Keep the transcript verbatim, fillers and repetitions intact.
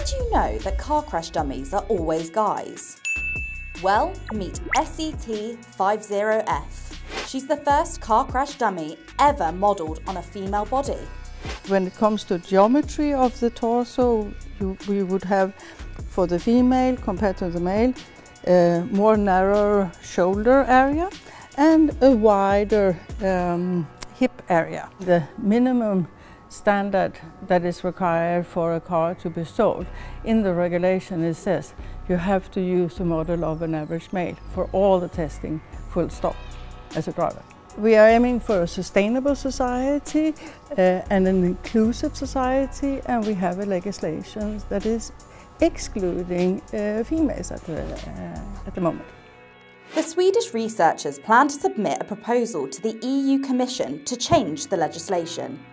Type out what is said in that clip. Did you know that car crash dummies are always guys? Well, meet S E T fifty F. She's the first car crash dummy ever modelled on a female body. When it comes to geometry of the torso, you, we would have, for the female compared to the male, a more narrow shoulder area and a wider um, hip area. The minimum standard that is required for a car to be sold. In the regulation it says you have to use the model of an average male for all the testing, full stop, as a driver. We are aiming for a sustainable society uh, and an inclusive society, and we have a legislation that is excluding uh, females at the, uh, at the moment. The Swedish researchers plan to submit a proposal to the E U Commission to change the legislation.